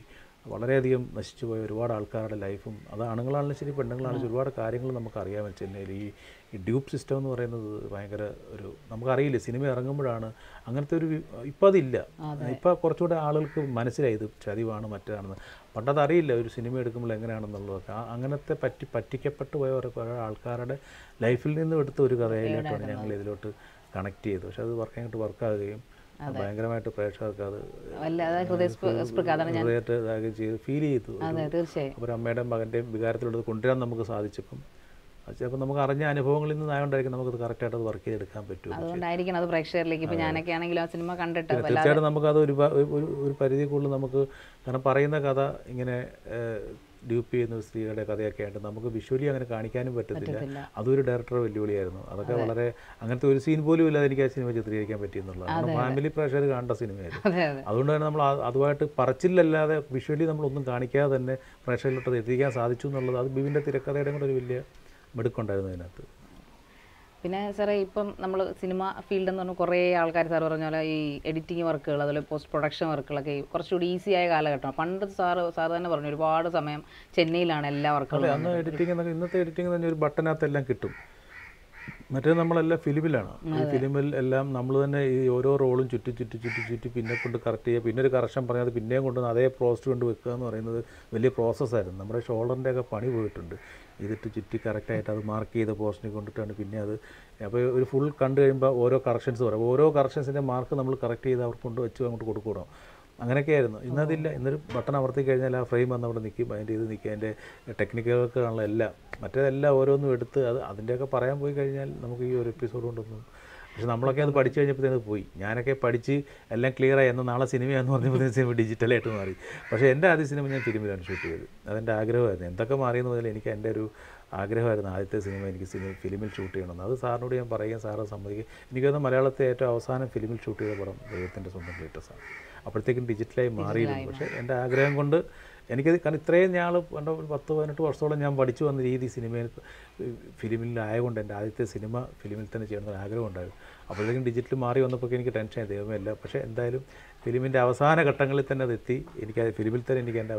വളരെയധികം നശിച്ചു പോയ ഒരുപാട് ആൾക്കാരുടെ ലൈഫും അത് ആണുങ്ങളാണെങ്കിലും ശരി പെണ്ണുങ്ങളാണെങ്കിലും ഒരുപാട് കാര്യങ്ങൾ നമുക്കറിയാൻ ചെന്നൈയിൽ ഈ ഡ്യൂപ്പ് സിസ്റ്റം എന്ന് പറയുന്നത് ഭയങ്കര ഒരു നമുക്കറിയില്ല. സിനിമ ഇറങ്ങുമ്പോഴാണ് അങ്ങനത്തെ ഒരു ഇപ്പം അതില്ല. ഇപ്പോൾ കുറച്ചുകൂടെ ആളുകൾക്ക് മനസ്സിലായി ഇത് ചതിവാണ് മറ്റാണെന്ന്. പണ്ടതറിയില്ല ഒരു സിനിമ എടുക്കുമ്പോൾ എങ്ങനെയാണെന്നുള്ളതൊക്കെ. അങ്ങനത്തെ പറ്റിക്കപ്പെട്ടു പോയ കുറേ ആൾക്കാരുടെ ലൈഫിൽ നിന്നും എടുത്ത ഒരു കഥയിലായിട്ടാണ് ഞങ്ങൾ ഇതിലോട്ട് കണക്ട് ചെയ്തത്. പക്ഷെ അത് വർക്കായിട്ട് വർക്കാകുകയും ഭയങ്കരമായിട്ട് പ്രേക്ഷകർക്ക് അത് ഫീൽ ചെയ്തു. ഒരു അമ്മയുടെയും മകൻ്റെയും വികാരത്തിലുള്ളത് കൊണ്ടുവരാൻ നമുക്ക് സാധിച്ചപ്പം ചിലപ്പോൾ നമുക്ക് അറിഞ്ഞ അനുഭവങ്ങളിൽ നിന്നായോണ്ടായിരിക്കും നമുക്കത് കറക്റ്റായിട്ട് അത് വർക്ക് ചെയ്തെടുക്കാൻ പറ്റും. അതുകൊണ്ടായിരിക്കണം അത് പ്രേക്ഷകരിലേക്ക്. ഇപ്പോൾ ഞാനൊക്കെ ആണെങ്കിലും ആ സിനിമ കണ്ടിട്ട് തീർച്ചയായിട്ടും നമുക്കത് ഒരു പരിധിക്കുള്ളിൽ നമുക്ക് കാരണം പറയുന്ന കഥ ഇങ്ങനെ ഡ്യൂപ്പ് ചെയ്യുന്ന സ്ത്രീകളുടെ കഥയൊക്കെ ആയിട്ട് നമുക്ക് വിഷ്വലി അങ്ങനെ കാണിക്കാനും പറ്റത്തില്ല. അതൊരു ഡയറക്ടറുടെ വെല്ലുവിളിയായിരുന്നു. അതൊക്കെ വളരെ അങ്ങനത്തെ ഒരു സീൻ പോലും ഇല്ലാതെ എനിക്ക് ആ സിനിമ ചിത്രീകരിക്കാൻ പറ്റിയെന്നുള്ളത് ഫാമിലി പ്രേക്ഷകർ കാണേണ്ട സിനിമയായിരുന്നു. അതുകൊണ്ട് തന്നെ നമ്മൾ അതുമായിട്ട് പറച്ചില്ലല്ലാതെ വിഷ്വലി നമ്മളൊന്നും കാണിക്കാതെ തന്നെ പ്രേക്ഷകരിലോട്ടത് എത്തിക്കാൻ സാധിച്ചു എന്നുള്ളത് അത് ബിബിൻ്റെ തിരക്കഥയുടെ കൂടെ ഒരു വലിയ മെടുക്കുണ്ടായിരുന്നു അതിനകത്ത്. പിന്നെ സാറേ ഇപ്പം നമ്മൾ സിനിമ ഫീൽഡ് എന്ന് പറഞ്ഞാൽ കുറേ ആൾക്കാർ സാർ പറഞ്ഞ പോലെ ഈ എഡിറ്റിംഗ് വർക്കുകൾ അതുപോലെ പോസ്റ്റ് പ്രൊഡക്ഷൻ വർക്കുകളൊക്കെ കുറച്ചുകൂടി ഈസി ആയ കാലഘട്ടമാണ്. പണ്ട് സാർ തന്നെ പറഞ്ഞു ഒരുപാട് സമയം ചെന്നൈയിലാണ് എല്ലാ വർക്കുകളും. അന്ന് എഡിറ്റിംഗ് എന്നൊക്കെ ഇന്നത്തെ എഡിറ്റിംഗ് എന്ന് പറഞ്ഞാൽ ഒരു ബട്ടനകത്തെല്ലാം കിട്ടും. മറ്റേ നമ്മളെല്ലാം ഫിലിമിലാണ്. ഈ ഫിലിമിൽ എല്ലാം നമ്മൾ തന്നെ ഈ ഓരോ റോളും ചുറ്റി ചുറ്റി ചുറ്റി ചുറ്റി പിന്നെ കൊണ്ട് കറക്റ്റ് ചെയ്യുക. പിന്നെ ഒരു കറക്ഷൻ പറഞ്ഞത് പിന്നെയും കൊണ്ടുവന്ന് അതേ പ്രോസ്റ്റ് കൊണ്ട് വെക്കുക എന്ന് പറയുന്നത് വലിയ പ്രോസസ്സായിരുന്നു. നമ്മുടെ ഷോൾഡറിൻ്റെ ഒക്കെ പണി പോയിട്ടുണ്ട്. ഇതിട്ട് ചുറ്റി കറക്റ്റായിട്ട് അത് മാർക്ക് ചെയ്ത പോസ്റ്റിനെ കൊണ്ടിട്ടാണ് പിന്നെ അത്. അപ്പോൾ ഒരു ഫുൾ കണ്ടു കഴിയുമ്പോൾ ഓരോ കറക്ഷൻസ് പറയും. ഓരോ കറക്ഷൻസിൻ്റെ മാർക്ക് നമ്മൾ കറക്റ്റ് ചെയ്ത് അവർക്ക് കൊണ്ട് വെച്ച് അങ്ങോട്ട് കൊടുക്കണം. അങ്ങനെയൊക്കെയായിരുന്നു. ഇന്നതില്ല. ഇന്നൊരു ബട്ടൺ അമർത്തി കഴിഞ്ഞാൽ ആ ഫ്രെയിം വന്ന് അവിടെ നിൽക്കും. അതിൻ്റെ ഇത് നിൽക്കുക. അതിൻ്റെ ടെക്നിക്കുകൾക്കാണുള്ള എല്ലാം മറ്റേതെല്ലാം ഓരോന്നും എടുത്ത് അത് അതിൻ്റെയൊക്കെ പറയാൻ പോയി കഴിഞ്ഞാൽ നമുക്ക് ഈ ഒരു എപ്പിസോഡ് കൊണ്ടൊന്നും. പക്ഷെ നമ്മളൊക്കെ അത് പഠിച്ചു കഴിഞ്ഞപ്പോഴത്തേക്ക് പോയി. ഞാനൊക്കെ പഠിച്ച് എല്ലാം ക്ലിയറായി എന്ന് നാളെ സിനിമയാണെന്ന് പറഞ്ഞപ്പോഴത്തേക്ക് സിനിമ ഡിജിറ്റലായിട്ട് മാറി. പക്ഷേ എൻ്റെ ആദ്യ സിനിമ ഞാൻ ഫിലിമിലാണ് ഷൂട്ട് ചെയ്തത്. അതെൻ്റെ ആഗ്രഹമായിരുന്നു. എന്തൊക്കെ മാറിയെന്ന് പറഞ്ഞാൽ എനിക്ക് എൻ്റെ ഒരു ആഗ്രഹമായിരുന്നു ആദ്യത്തെ സിനിമ എനിക്ക് ഫിലിമിൽ ഷൂട്ട് ചെയ്യണമെന്ന്. അത് സാറിനോട് ഞാൻ പറയുകയും സാറ് സമ്മതിക്കുകയും. എനിക്കത് മലയാളത്തെ ഏറ്റവും അവസാനം ഫിലിമിൽ ഷൂട്ട് ചെയ്ത പടം ദൈവത്തിൻ്റെ സ്വന്തം ലേറ്റസാണ്. അപ്പോഴത്തേക്കും ഡിജിറ്റലായി മാറിയിരുന്നു. പക്ഷേ എൻ്റെ ആഗ്രഹം കൊണ്ട് എനിക്കത് കാരണം ഇത്രയും ഞാൻ പണ്ട് 10-18 വർഷത്തോളം ഞാൻ പഠിച്ചു വന്ന രീതി സിനിമയിൽ ഫിലിമിലായതുകൊണ്ട് എൻ്റെ ആദ്യത്തെ സിനിമ ഫിലിമിൽ തന്നെ ചെയ്യണമെന്നൊരു ആഗ്രഹം ഉണ്ടായിരുന്നു. അപ്പോഴേക്കും ഡിജിറ്റൽ മാറി വന്നപ്പോൾ എനിക്ക് ടെൻഷൻ ദൈവമില്ല. പക്ഷേ എന്തായാലും ഫിലിമിൻ്റെ അവസാന ഘട്ടങ്ങളിൽ തന്നെ അതെത്തി. എനിക്ക് അത് ഫിലിമിൽ തന്നെ എനിക്ക് എൻ്റെ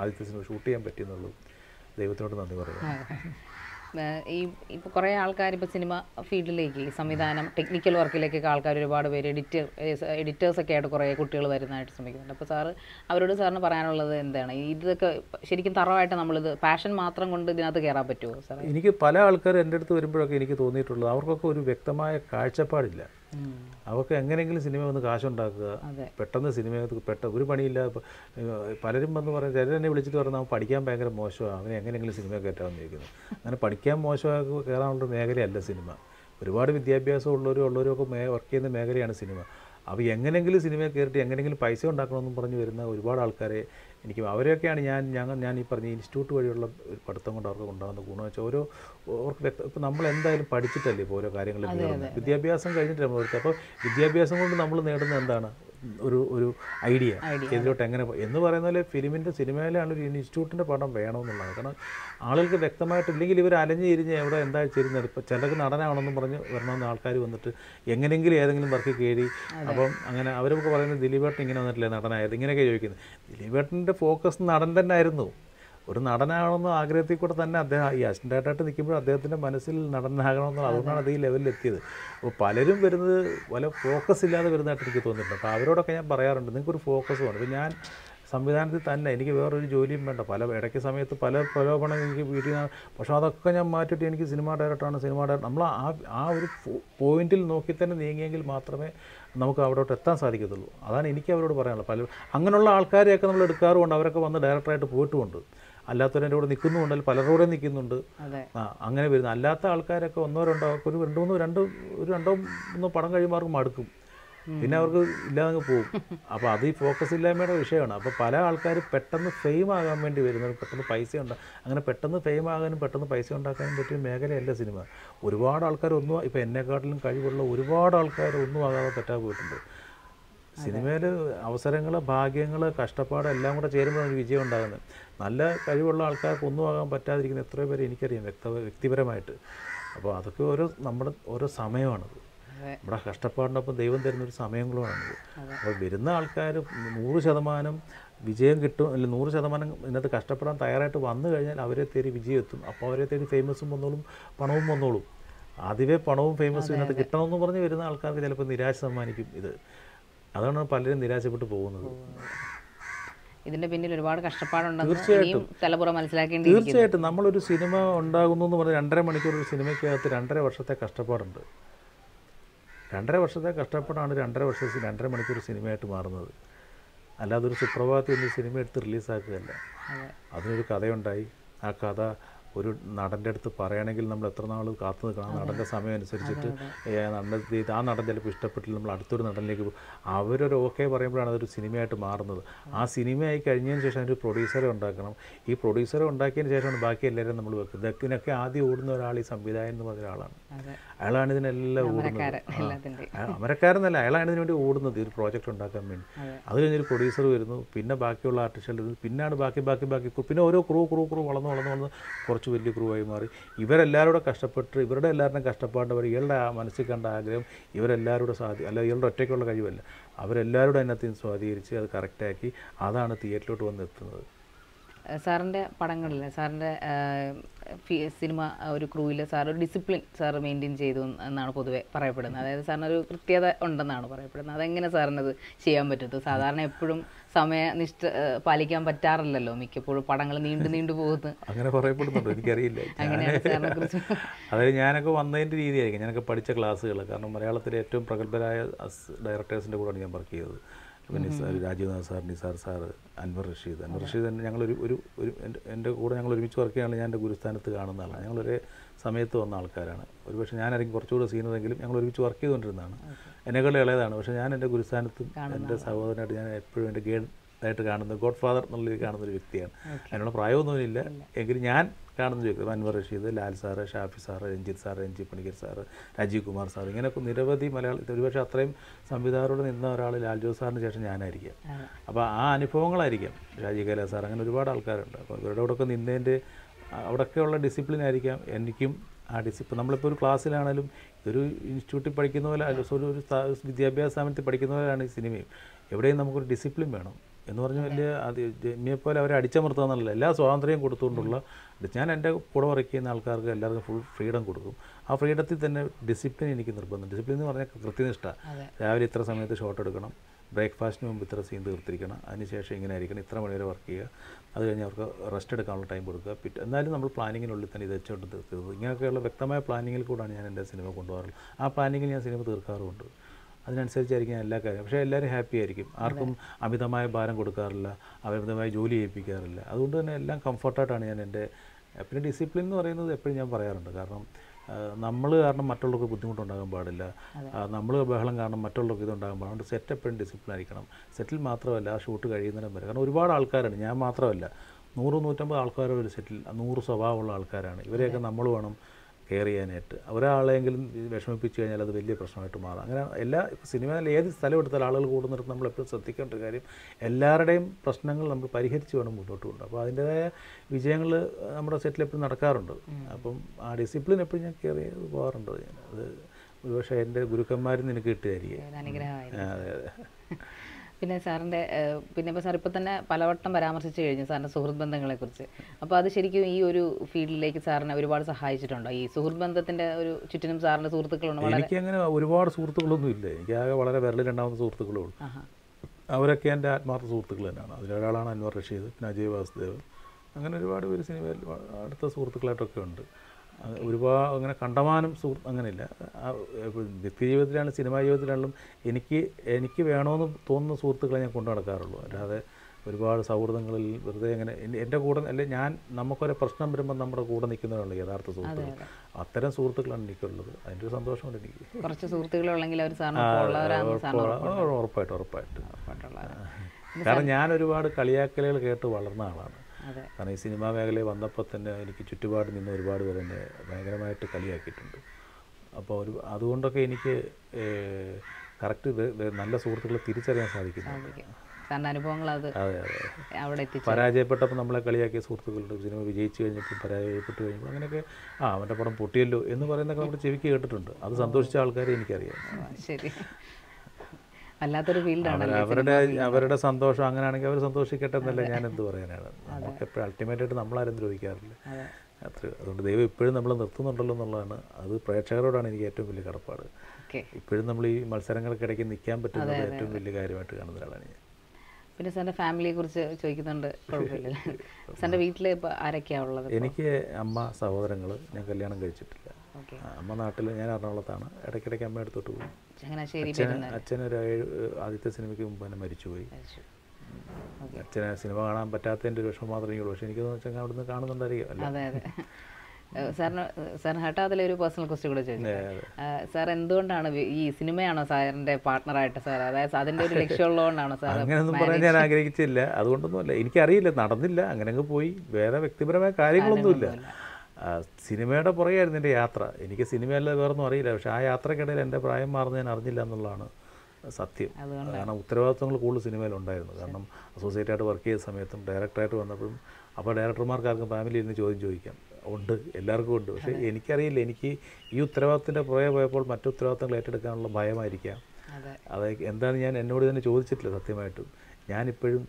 ആദ്യത്തെ സിനിമ ഷൂട്ട് ചെയ്യാൻ പറ്റിയെന്നുള്ളൂ. ദൈവത്തിനോട് നന്ദി പറയുന്നു. cinema field technical work editors passion അവർക്ക് എങ്ങനെയെങ്കിലും സിനിമ വന്ന് കാശ് ഉണ്ടാക്കുക പെട്ടെന്ന് സിനിമയൊക്കെ പെട്ടെന്ന് ഒരു പണിയില്ല പലരും വന്ന് പറയുന്നത് ചിലരെന്നെ വിളിച്ചിട്ട് പറഞ്ഞു അവൻ പഠിക്കാൻ ഭയങ്കര മോശമാണ് അവനെ എങ്ങനെയെങ്കിലും സിനിമ കേറ്റാമെന്ന് ചോദിക്കുന്നു അങ്ങനെ പഠിക്കാൻ മോശമാക്കുക കേറാനുള്ള മേഖലയല്ല സിനിമ ഒരുപാട് വിദ്യാഭ്യാസം ഉള്ളവരും ഒക്കെ വർക്ക് ചെയ്യുന്ന മേഖലയാണ് സിനിമ അവ എങ്ങനെയെങ്കിലും സിനിമ കേറിട്ട് എങ്ങനെയെങ്കിലും പൈസ ഉണ്ടാക്കണമെന്ന് പറഞ്ഞു വരുന്ന ഒരുപാട് ആൾക്കാരെ എനിക്ക് അവരെയൊക്കെയാണ് ഞാൻ ഈ പറഞ്ഞ ഇൻസ്റ്റിറ്റ്യൂട്ട് വഴിയുള്ള പഠിത്തം കൊണ്ട് അവർക്ക് ഉണ്ടാകുന്ന ഗുണം വെച്ചാൽ ഓരോ ഇപ്പോ നമ്മൾ എന്തായാലും പഠിച്ചിട്ടല്ലേ ഇപ്പോ ഓരോ കാര്യങ്ങൾ നേടുന്നത് വിദ്യാഭ്യാസം കഴിഞ്ഞിട്ട് നമ്മൾ എടുത്ത അപ്പോൾ വിദ്യാഭ്യാസം കൊണ്ട് നമ്മൾ നേടുന്നത് എന്താണ് ഒരു ഐഡിയ ഇതിലോട്ട് എങ്ങനെ എന്ന് പറയുന്നതിലെ ഫിലിമിന്റെ സിനിമയിലാണ് ഒരു ഇൻസ്റ്റിറ്റ്യൂട്ടിന്റെ പഠനം വേണമെന്നുള്ളത് കാരണം ആളുകൾക്ക് വ്യക്തമായിട്ടില്ലെങ്കിൽ ഇവർ അലഞ്ഞിരിഞ്ഞ് എവിടെ എന്താ ചെയ്യുന്നത് ഇപ്പോ ചിലർക്ക് നടനാണെന്നും പറഞ്ഞ് വരണമെന്ന് ആൾക്കാർ വന്നിട്ട് എങ്ങനെയെങ്കിലും ഏതെങ്കിലും വർക്ക് കേറി അപ്പോൾ അങ്ങനെ അവരൊക്കെ പറയുന്നത് ദിലീപേട്ടൻ ഇങ്ങനെ വന്നിട്ടില്ല നടനായത് ഇങ്ങനെയൊക്കെ ചോദിക്കുന്നത് ദിലീപേട്ടന്റെ ഫോക്കസ് നടൻ തന്നെ ആയിരുന്നു ഒരു നടനാണെന്ന് ആഗ്രഹത്തിൽ കൂടെ തന്നെ അദ്ദേഹം ഈ അസിസ്റ്റന്റ് ഡയറക്ടറായിട്ട് നിൽക്കുമ്പോൾ അദ്ദേഹത്തിൻ്റെ മനസ്സിൽ നടനാകണമെന്നുള്ള അതുകൊണ്ടാണ് അത് ഈ ലെവലിൽ എത്തിയത് അപ്പോൾ പലരും വരുന്നത് വല്ല ഫോക്കസ് ഇല്ലാതെ വരുന്നതായിട്ട് എനിക്ക് തോന്നിയിട്ടുണ്ട് അപ്പോൾ അവരോടൊക്കെ ഞാൻ പറയാറുണ്ട് നിങ്ങൾക്കൊരു ഫോക്കസ് വേണം അപ്പോൾ ഞാൻ സംവിധാനത്തിൽ തന്നെ എനിക്ക് വേറൊരു ജോലിയും വേണ്ട പല ഇടയ്ക്ക് സമയത്ത് പല പ്രലോഭനം എനിക്ക് വീട്ടിൽ നിന്ന് പക്ഷേ അതൊക്കെ ഞാൻ മാറ്റിയിട്ട് എനിക്ക് സിനിമ ഡയറക്ടറാണ് സിനിമ ഡയറക്ടർ നമ്മൾ ആ ഒരു പോയിന്റിൽ നോക്കി തന്നെ നീങ്ങിയെങ്കിൽ മാത്രമേ നമുക്ക് അവിടോട്ട് എത്താൻ സാധിക്കത്തുള്ളൂ അതാണ് എനിക്ക് അവരോട് പറയാനുള്ളത് പല അങ്ങനെയുള്ള ആൾക്കാരെയൊക്കെ നമ്മൾ എടുക്കാറുമുണ്ട് അവരൊക്കെ വന്ന് ഡയറക്ടറായിട്ട് പോയിട്ടുമുണ്ട് അല്ലാത്തവരുടെ കൂടെ നിൽക്കുന്നുണ്ട് പലരുടെ നിൽക്കുന്നുണ്ട് അങ്ങനെ വരുന്ന അല്ലാത്ത ആൾക്കാരൊക്കെ ഒന്നോ രണ്ടോ ഒരു രണ്ടോ മൂന്നോ പടം കഴിയുമ്പോൾ അവർക്ക് മടുക്കും പിന്നെ അവർക്ക് ഇല്ലാതെ പോകും അപ്പോൾ അത് ഈ ഫോക്കസ് ഇല്ലായ്മയുടെ വിഷയമാണ് അപ്പോൾ പല ആൾക്കാർ പെട്ടെന്ന് ഫെയിം ആകാൻ വേണ്ടി വരുന്നത് പെട്ടെന്ന് പൈസ ഉണ്ടാകും അങ്ങനെ പെട്ടെന്ന് ഫെയിം ആകാനും പെട്ടെന്ന് പൈസ ഉണ്ടാക്കാനും പറ്റിയ മേഖലയല്ല സിനിമ ഒരുപാട് ആൾക്കാർ ഒന്നും ഇപ്പോൾ എന്നെക്കാട്ടിലും കഴിവുള്ള ഒരുപാട് ആൾക്കാർ ഒന്നും ആകാതെ തെറ്റാ പോയിട്ടുണ്ട് സിനിമയിൽ അവസരങ്ങൾ ഭാഗ്യങ്ങൾ കഷ്ടപ്പാട് എല്ലാം കൂടെ ചേരുമ്പോഴാണ് ഒരു വിജയം ഉണ്ടാകുന്നത് നല്ല കഴിവുള്ള ആൾക്കാർക്ക് ഒന്നും ആകാൻ പറ്റാതിരിക്കുന്ന എത്രയോ പേരെ എനിക്കറിയാം വ്യക്തിപരമായിട്ട് അപ്പോൾ അതൊക്കെ നമ്മുടെ സമയമാണത് നമ്മുടെ കഷ്ടപ്പാടിനൊപ്പം ദൈവം തരുന്നൊരു സമയം കൂടെയാണത് അപ്പോൾ വരുന്ന ആൾക്കാർ 100% വിജയം കിട്ടും അല്ലെങ്കിൽ 100% ഇതിനകത്ത് കഷ്ടപ്പെടാൻ തയ്യാറായിട്ട് വന്നു കഴിഞ്ഞാൽ അവരെ തേടി വിജയം എത്തും അപ്പോൾ അവരെ തേടി ഫേമസും വന്നോളും പണവും വന്നോളും ആദ്യമേ പണവും ഫേമസും ഇതിനകത്ത് കിട്ടണമെന്ന് പറഞ്ഞ് വരുന്ന ആൾക്കാർക്ക് ചിലപ്പോൾ നിരാശ സമ്മാനിക്കും ഇത് അതാണ് പലരും നിരാശപ്പെട്ട് പോകുന്നത് ഇതിന്റെ പിന്നിൽ ഒരുപാട് കഷ്ടപ്പാടുണ്ടെന്ന് തീർച്ചയായും തലമുറ മനസ്സിലാക്കേണ്ടിയിരിക്കുന്നു തീർച്ചയായിട്ടും നമ്മളൊരു സിനിമ ഉണ്ടാകുന്നു എന്ന് പറഞ്ഞാൽ 2.5 മണിക്കൂർ ഒരു സിനിമയ്ക്കകത്ത് 2.5 വർഷത്തെ കഷ്ടപ്പാടുണ്ട് 2.5 വർഷത്തെ കഷ്ടപ്പാടാണ് 2.5 മണിക്കൂർ സിനിമയായിട്ട് മാറുന്നത് അല്ലാതെ ഒരു സുപ്രഭാതത്തിൽ ഒന്ന് സിനിമ എടുത്ത് റിലീസാക്കുകയല്ല അതിനൊരു കഥയുണ്ടായി ആ കഥ ഒരു നടൻ്റെ അടുത്ത് പറയണമെങ്കിൽ നമ്മൾ എത്ര നാൾ കാത്തു നിൽക്കണം നടൻ്റെ സമയം അനുസരിച്ചിട്ട് ആ നടൻ ചിലപ്പോൾ ഇഷ്ടപ്പെട്ടില്ല നമ്മൾ അടുത്തൊരു നടനിലേക്ക് പോകും അവരൊരു ഓക്കെ പറയുമ്പോഴാണ് അതൊരു സിനിമയായിട്ട് മാറുന്നത് ആ സിനിമയായി കഴിഞ്ഞതിന് ശേഷം ഒരു പ്രൊഡ്യൂസറെ ഉണ്ടാക്കണം ഈ പ്രൊഡ്യൂസറെ ഉണ്ടാക്കിയതിന് ശേഷമാണ് ബാക്കി എല്ലാവരും നമ്മൾ വെക്കുന്നത് ഇതിനൊക്കെ ആദ്യം ഓടുന്ന ഒരാൾ ഈ സംവിധായകൻ എന്ന് പറഞ്ഞ ഒരാളാണ് അയാളാണ് ഇതിനെല്ലാം ഓടുന്നത് അമരക്കാരെന്നല്ല അയാളാണ് ഇതിനു വേണ്ടി ഓടുന്നത് ഒരു പ്രോജക്റ്റ് ഉണ്ടാക്കാൻ വേണ്ടി അത് കഴിഞ്ഞൊരു പ്രൊഡ്യൂസർ വരുന്നു പിന്നെ ബാക്കിയുള്ള ആർട്ടിസ്റ്റുകൾ വരുന്നു പിന്നാണ് ബാക്കി പിന്നെ ഓരോ ക്രൂ വളർന്ന് കുറച്ച് വലിയ ക്രൂവായി മാറി ഇവരെല്ലാവരുടെ കഷ്ടപ്പെട്ട് ഇവരുടെ എല്ലാവരുടെയും കഷ്ടപ്പാടവർ ഇയാളുടെ മനസ്സിൽ കണ്ട ആഗ്രഹം ഇവരെല്ലാവരുടെ അല്ല ഇയാളുടെ ഒറ്റയ്ക്കുള്ള കഴിവല്ല അവരെല്ലാവരുടെ അതിനകത്ത് സ്വാധീനിച്ച് അത് കറക്റ്റാക്കി അതാണ് തിയേറ്ററിലോട്ട് വന്ന് എത്തുന്നത് സാറിൻ്റെ പടങ്ങളിൽ സാറിൻ്റെ സിനിമ ഒരു ക്രൂവിൽ സാർ ഒരു ഡിസിപ്ലിൻ സാർ മെയിൻറ്റെയിൻ ചെയ്തു എന്നാണ് പൊതുവെ പറയപ്പെടുന്നത് അതായത് സാറിനൊരു കൃത്യത ഉണ്ടെന്നാണ് പറയപ്പെടുന്നത് അതെങ്ങനെ സാറിനത് ചെയ്യാൻ പറ്റത്തു സാധാരണ എപ്പോഴും സമയനിഷ്ഠ പാലിക്കാൻ പറ്റാറില്ലല്ലോ മിക്കപ്പോഴും പടങ്ങൾ നീണ്ടു പോകുന്നത് അങ്ങനെ പറയപ്പെടുന്നുണ്ടോ എനിക്കറിയില്ല അതായത് ഞാനൊക്കെ വന്നതിൻ്റെ രീതിയായിരിക്കും ഞാനൊക്കെ പഠിച്ച ക്ലാസ്സുകൾ കാരണം മലയാളത്തിലെ ഏറ്റവും പ്രഗത്ഭരായ ഡയറക്ടേഴ്സിൻ്റെ കൂടെയാണ് ഞാൻ വർക്ക് ചെയ്തത് പിന്നെ രാജീവ്നാഥ് സാർ നിസാർ സാറ് അൻവർ റഷീദ് തന്നെ ഞങ്ങളൊരു ഒരു എൻ്റെ കൂടെ ഞങ്ങൾ ഒരുമിച്ച് വർക്ക് ചെയ്യാനുള്ള ഞാൻ എൻ്റെ ഗുരുസ്ഥാനത്ത് കാണുന്ന ആളാണ് ഞങ്ങളൊരേ സമയത്ത് വന്ന ആൾക്കാരാണ് ഒരുപക്ഷെ ഞാനായിരിക്കും കുറച്ചുകൂടെ സീനിയറെങ്കിലും ഞങ്ങൾ ഒരുമിച്ച് വർക്ക് ചെയ്തുകൊണ്ടിരുന്നതാണ് എന്നെക്കാളും ഇളയതാണ് പക്ഷേ ഞാൻ എൻ്റെ ഗുരുസ്ഥാനത്തും എൻ്റെ സഹോദരനായിട്ട് ഞാൻ എപ്പോഴും എൻ്റെ ഗൈഡ് ആയിട്ട് കാണുന്നത് ഗോഡ് ഫാദർ എന്നുള്ള രീതിയിൽ കാണുന്നൊരു വ്യക്തിയാണ് അതിനുള്ള പ്രായമൊന്നുമില്ല എങ്കിലും ഞാൻ കാണുന്ന വ്യക്തി Anwar Rasheed Lal sir Shafi sir Ranjith Panicker sir Rajeev Kumar sir ഇങ്ങനെയൊക്കെ നിരവധി മലയാളത്തിൽ ഒരുപക്ഷെ അത്രയും സംവിധായകരോട് നിന്ന ഒരാൾ ലാൽ ജോസ് സാറിന് ശേഷം ഞാനായിരിക്കാം അപ്പോൾ ആ അനുഭവങ്ങളായിരിക്കാം രാജീവ് കൈലാസ് സാർ അങ്ങനെ ഒരുപാട് ആൾക്കാരുണ്ട് അപ്പോൾ ഇവരുടെ കൂടെയൊക്കെ നിന്നതിൻ്റെ അവിടെയൊക്കെയുള്ള ഡിസിപ്ലിൻ ആയിരിക്കാം എനിക്കും ആ ഡിസിപ്ലിൻ നമ്മളിപ്പോൾ ഒരു ക്ലാസ്സിലാണെങ്കിലും ഇതൊരു ഇൻസ്റ്റിറ്റ്യൂട്ടിൽ പഠിക്കുന്ന പോലെ വിദ്യാഭ്യാസ സ്ഥാപനത്തിൽ പഠിക്കുന്ന പോലെയാണ് ഈ സിനിമയും എവിടെയും നമുക്കൊരു ഡിസിപ്ലിൻ വേണം എന്ന് പറഞ്ഞു വലിയ ജെമ്മിയെപ്പോലെ അവരെ അടിച്ചമർത്താന്നല്ല, എല്ലാ സ്വാതന്ത്ര്യം കൊടുത്തുകൊണ്ടുള്ള ഞാൻ എൻ്റെ കൂടെ വർക്ക് ചെയ്യുന്ന ആൾക്കാർക്ക് എല്ലാവർക്കും ഫുൾ ഫ്രീഡം കൊടുക്കും. ആ ഫ്രീഡത്തിൽ തന്നെ ഡിസിപ്ലിൻ എനിക്ക് നിർബന്ധം. ഡിസിപ്ലിൻ എന്ന് പറഞ്ഞാൽ കൃത്യനിഷ്ഠ. രാവിലെ ഇത്ര സമയത്ത് ഷോട്ട് എടുക്കണം, ബ്രേക്ക്ഫാസ്റ്റിന് മുമ്പ് ഇത്ര സീൻ തീർത്തിരിക്കണം, അതിനുശേഷം ഇങ്ങനെ ആയിരിക്കണം, ഇത്ര മണിവരെ വർക്ക് ചെയ്യുക, അത് കഴിഞ്ഞ് അവർക്ക് റെസ്റ്റ് എടുക്കാനുള്ള ടൈം കൊടുക്കുക. പിറ്റ് എന്നാലും നമ്മൾ പ്ലാനിങ്ങിനുള്ളിൽ തന്നെ ഇത് വെച്ചുകൊണ്ട് തീർത്തത്. ഇങ്ങനെയൊക്കെയുള്ള വ്യക്തമായ പ്ലാനിങ്ങിൽ കൂടാണ് ഞാൻ എൻ്റെ സിനിമ കൊണ്ടുപോകാറുള്ളത്. ആ പ്ലാനിങ്ങിൽ ഞാൻ സിനിമ തീർക്കാറുമുണ്ട്. അതിനനുസരിച്ചായിരിക്കും ഞാൻ എല്ലാ കാര്യം. പക്ഷേ എല്ലാവരും ഹാപ്പി ആയിരിക്കും. ആർക്കും അമിതമായ ഭാരം കൊടുക്കാറില്ല, അമിതമായ ജോലി ചെയ്യിപ്പിക്കാറില്ല. അതുകൊണ്ട് തന്നെ എല്ലാം കംഫർട്ടായിട്ടാണ് ഞാൻ എൻ്റെ. പിന്നെ ഡിസിപ്ലിൻ എന്ന് പറയുന്നത് എപ്പോഴും ഞാൻ പറയാറുണ്ട്. കാരണം നമ്മൾ കാരണം മറ്റുള്ളവർക്ക് ബുദ്ധിമുട്ടുണ്ടാകാൻ പാടില്ല, നമ്മൾ ബഹളം കാരണം മറ്റുള്ളവർക്ക് ഇതുണ്ടാകാൻ പാടില്ല. അതുകൊണ്ട് സെറ്റ് എപ്പോഴും ഡിസിപ്ലിൻ ആയിരിക്കണം. സെറ്റിൽ മാത്രമല്ല, ആ ഷൂട്ട് കഴിയുന്നതിനും വരെ. കാരണം ഒരുപാട് ആൾക്കാരാണ്, ഞാൻ മാത്രമല്ല, 100-150 ആൾക്കാർ ഒരു സെറ്റിൽ 100 സ്വഭാവമുള്ള ആൾക്കാരാണ്. ഇവരെയൊക്കെ നമ്മൾ വേണം കെയർ ചെയ്യാനായിട്ട്. ഒരാളെങ്കിലും വിഷമിപ്പിച്ച് കഴിഞ്ഞാൽ അത് വലിയ പ്രശ്നമായിട്ട് മാറും. അങ്ങനെ എല്ലാ സിനിമയിൽ ഏത് സ്ഥലം എടുത്താലും ആളുകൾ കൂടുന്നിടത്ത് നമ്മൾ എപ്പോഴും ശ്രദ്ധിക്കേണ്ട ഒരു കാര്യം, എല്ലാവരുടെയും പ്രശ്നങ്ങൾ നമ്മൾ പരിഹരിച്ച് വേണം മുന്നോട്ട് കൊണ്ട്. അപ്പോൾ അതിൻ്റേതായ വിജയങ്ങൾ നമ്മുടെ സെറ്റിൽ എപ്പോഴും നടക്കാറുണ്ട്. അപ്പം ആ ഡിസിപ്ലിൻ എപ്പോഴും ഞാൻ കെയർ ചെയ്ത് പോകാറുണ്ട്. ഞാൻ അത് ഒരുപക്ഷെ എൻ്റെ ഗുരുക്കന്മാരും എനിക്ക് കിട്ടുകയായിരിക്കും. അതെ അതെ. പിന്നെ സാറിൻ്റെ പിന്നെ ഇപ്പോൾ സാർ ഇപ്പോൾ തന്നെ പലവട്ടം പരാമർശിച്ച് കഴിഞ്ഞു സാറിൻ്റെ സുഹൃത്ത് ബന്ധങ്ങളെക്കുറിച്ച്. അപ്പോൾ അത് ശരിക്കും ഈ ഒരു ഫീൽഡിലേക്ക് സാറിനെ ഒരുപാട് സഹായിച്ചിട്ടുണ്ടോ? ഈ സുഹൃത്ത് ബന്ധത്തിൻ്റെ ഒരു ചുറ്റിനും സാറിൻ്റെ സുഹൃത്തുക്കളുണ്ടോ? എനിക്ക് അങ്ങനെ ഒരുപാട് സുഹൃത്തുക്കളൊന്നും ഇല്ല. എനിക്ക് ആകെ വളരെ വിരലിലുണ്ടാവുന്ന സുഹൃത്തുക്കളേ ഉള്ളൂ. അവരൊക്കെ എൻ്റെ ആത്മാർത്ഥ സുഹൃത്തുക്കൾ തന്നെയാണ്. അതിലൊരാളാണ് അൻവർ റഷീദ്, പിന്നെ അജയ് വാസുദേവ്, അങ്ങനെ ഒരുപാട് പേര് സിനിമയിൽ അടുത്ത സുഹൃത്തുക്കളായിട്ടൊക്കെ ഉണ്ട്. ഒരുപാട് അങ്ങനെ കണ്ടമാനം സുഹൃത്ത് അങ്ങനെയില്ല. വ്യക്തിജീവിതത്തിലാണ് സിനിമാ ജീവിതത്തിലാണെങ്കിലും എനിക്ക് വേണമെന്ന് തോന്നുന്ന സുഹൃത്തുക്കളെ ഞാൻ കൊണ്ടു നടക്കാറുള്ളൂ. അല്ലാതെ ഒരുപാട് സൗഹൃദങ്ങളിൽ വെറുതെ അങ്ങനെ എൻ്റെ കൂടെ അല്ലെ ഞാൻ നമുക്കൊരു പ്രശ്നം വരുമ്പോൾ നമ്മുടെ കൂടെ നിൽക്കുന്നവരുള്ളൂ യഥാർത്ഥ സുഹൃത്തുക്കൾ. അത്തരം സുഹൃത്തുക്കളാണ് എനിക്കുള്ളത്. അതിൻ്റെ ഒരു സന്തോഷമുണ്ട് എനിക്ക്. കുറച്ച് സുഹൃത്തുക്കളുണ്ടെങ്കിൽ ഉറപ്പായിട്ടും. കാരണം ഞാൻ ഒരുപാട് കളിയാക്കലുകൾ കേട്ട് വളർന്ന ആളാണ്. കാരണം ഈ സിനിമാ മേഖലയിൽ വന്നപ്പോൾ തന്നെ എനിക്ക് ചുറ്റുപാട് നിന്ന് ഒരുപാട് പേര് എന്നെ ഭയങ്കരമായിട്ട് കളിയാക്കിയിട്ടുണ്ട്. അപ്പോൾ ഒരു അതുകൊണ്ടൊക്കെ എനിക്ക് കറക്റ്റ് നല്ല സുഹൃത്തുക്കളെ തിരിച്ചറിയാൻ സാധിക്കുന്നുണ്ട്. പരാജയപ്പെട്ടപ്പോൾ നമ്മളെ കളിയാക്കിയ സുഹൃത്തുക്കളുണ്ട്. സിനിമ വിജയിച്ചു കഴിഞ്ഞപ്പോൾ പരാജയപ്പെട്ടു കഴിഞ്ഞപ്പോൾ അങ്ങനെയൊക്കെ ആ അവൻ്റെ പടം പൊട്ടിയല്ലോ എന്ന് പറയുന്നൊക്കെ നമ്മുടെ ചെവിക്ക് കേട്ടിട്ടുണ്ട്. അത് സന്തോഷിച്ച ആൾക്കാരെ എനിക്കറിയാം. ശരി, വല്ലാത്തൊരു ഫീൽഡാണ്. അവരുടെ സന്തോഷം അങ്ങനെയാണെങ്കിൽ അവർ സന്തോഷിക്കട്ടെ എന്നല്ല ഞാൻ എന്ത് പറയാനാണ്. നമുക്ക് എപ്പോഴും അൾട്ടിമേറ്റായിട്ട് നമ്മളാരും ദ്രോഹിക്കാറില്ല. അതുകൊണ്ട് ദൈവം ഇപ്പോഴും നമ്മൾ നിർത്തുന്നുണ്ടല്ലോ എന്നുള്ളതാണ്. അത് പ്രേക്ഷകരോടാണ് എനിക്ക് ഏറ്റവും വലിയ കടപ്പാട്. ഇപ്പോഴും നമ്മൾ ഈ മത്സരങ്ങൾക്കിടയ്ക്ക് നിൽക്കാൻ പറ്റുന്നത് ഏറ്റവും വലിയ കാര്യമായിട്ട് കാണുന്ന ഒരാളാണ് ഞാൻ. പിന്നെ സാറിൻ്റെ ഫാമിലിയെ കുറിച്ച് ചോദിക്കുന്നുണ്ട്. സാറിൻ്റെ വീട്ടിൽ ഇപ്പോൾ ആരൊക്കെയാണ് ഉള്ളത്? എനിക്ക് അമ്മ, സഹോദരങ്ങൾ. ഞാൻ കല്യാണം കഴിച്ചിട്ടില്ല. അമ്മ നാട്ടിൽ, ഞാൻ എറണാകുളത്താണ്. ഇടയ്ക്കിടയ്ക്ക് അമ്മ എടുത്തോട്ട് പോകും. അച്ഛൻ ഒരു ആദ്യത്തെ സിനിമയ്ക്ക് മുമ്പ് തന്നെ മരിച്ചുപോയി. അച്ഛനെ സിനിമ കാണാൻ പറ്റാത്തതിൻ്റെ ഒരു വിഷമം മാത്രമേ ഉള്ളൂ. പക്ഷെ എനിക്ക് വെച്ചാൽ അവിടുന്ന് കാണുന്നുണ്ടായിരിക്കും. സാറിന് ഹട്ടാതിലെ ഒരു പേഴ്സണൽ ക്വസ്റ്റ്യൻ കൂടെ ചോദിച്ചു. സാർ എന്തുകൊണ്ടാണ് ഈ സിനിമയാണോ സാറിൻ്റെ പാർട്ട്ണറായിട്ട്? സാർ അതായത് അതിൻ്റെ ഒരു ലക്ഷ്യമുള്ളതുകൊണ്ടാണോ? സാർ അങ്ങനെയൊന്നും പറയാൻ ഞാൻ ആഗ്രഹിച്ചില്ല. അതുകൊണ്ടൊന്നുമല്ല, എനിക്കറിയില്ല, നടന്നില്ല, അങ്ങനെയൊക്കെ പോയി. വേറെ വ്യക്തിപരമായ കാര്യങ്ങളൊന്നുമില്ല. സിനിമയുടെ പുറകെയായിരുന്നു എൻ്റെ യാത്ര. എനിക്ക് സിനിമയല്ല വേറൊന്നും അറിയില്ല. പക്ഷേ ആ യാത്രക്കിടയിൽ എൻ്റെ പ്രായം മാറുന്നത് ഞാൻ അറിഞ്ഞില്ല എന്നുള്ളതാണ് സത്യം. കാരണം ഉത്തരവാദിത്വങ്ങൾ കൂടുതൽ സിനിമയിലുണ്ടായിരുന്നു. കാരണം അസോസിയേറ്റായിട്ട് വർക്ക് ചെയ്ത സമയത്തും ഡയറക്ടറായിട്ട് വന്നപ്പോഴും അപ്പോൾ ഡയറക്ടർമാർക്കാർക്കും ഫാമിലിയിൽ നിന്ന് ചോദ്യം ചോദിക്കാം ഉണ്ട്, എല്ലാവർക്കും ഉണ്ട്. പക്ഷേ എനിക്കറിയില്ല. എനിക്ക് ഈ ഉത്തരവാദിത്തത്തിൻ്റെ പുറകെ പോയപ്പോൾ മറ്റു ഉത്തരവാദിത്തങ്ങൾ ഏറ്റെടുക്കാനുള്ള ഭയമായിരിക്കാം. അതായത് എന്താണ് ഞാൻ എന്നോട് തന്നെ ചോദിച്ചിട്ടില്ല സത്യമായിട്ടും. ഞാനിപ്പോഴും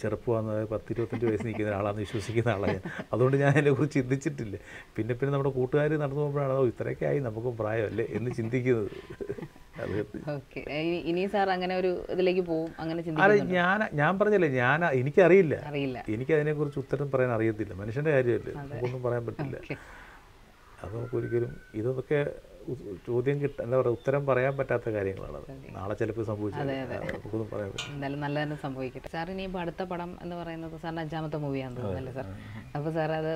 ചെറുപ്പമാണ്, 10-25 വയസ്സ് നിൽക്കുന്ന ഒരാളാണെന്ന് വിശ്വസിക്കുന്ന ആളാണ് ഞാൻ. അതുകൊണ്ട് ഞാൻ അതിനെക്കുറിച്ച് ചിന്തിച്ചിട്ടില്ല. പിന്നെ പിന്നെ നമ്മുടെ കൂട്ടുകാർ നടന്നു പോകുമ്പോഴാണ് ഓ ഇത്രയൊക്കെ ആയി, നമുക്കും പ്രായമല്ലേ എന്ന് ചിന്തിക്കുന്നത്. ഇനി സാർ അങ്ങനെ ഒരു ഇതിലേക്ക് പോകും അങ്ങനെ ഞാൻ പറഞ്ഞില്ലേ, എനിക്കറിയില്ല. എനിക്ക് അതിനെക്കുറിച്ച് ഉത്തരം പറയാൻ അറിയത്തില്ല. മനുഷ്യൻ്റെ കാര്യമല്ലേ, നമുക്കൊന്നും പറയാൻ പറ്റില്ല. അത് നമുക്കൊരിക്കലും ഇതൊക്കെ ചോദ്യം കിട്ടാൻ എന്താ പറയുക, ഉത്തരം പറയാൻ പറ്റാത്ത കാര്യങ്ങളാണത്. നാളെ ചിലപ്പോൾ സംഭവിക്കട്ടെ. സാർ ഇനി ഇപ്പോൾ അടുത്ത പടം എന്ന് പറയുന്നത് സാറിൻ്റെ 5ാമത്തെ മൂവിയാണെന്ന് തോന്നുന്നല്ലേ സാർ? അപ്പോൾ സാർ അത്